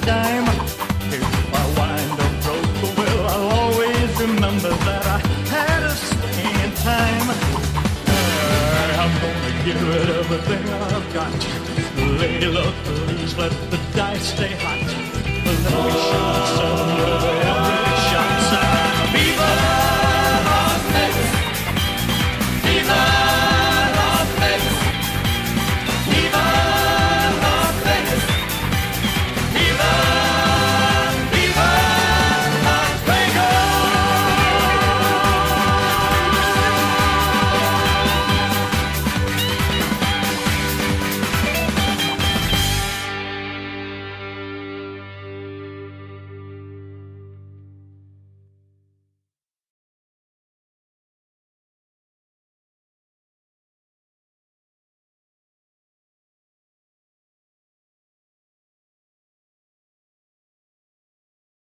last dime. If I wind up broke, well, I'll always remember that I had a spare time. I'm gonna give it everything I've got. Lay low, please, let the dice stay hot.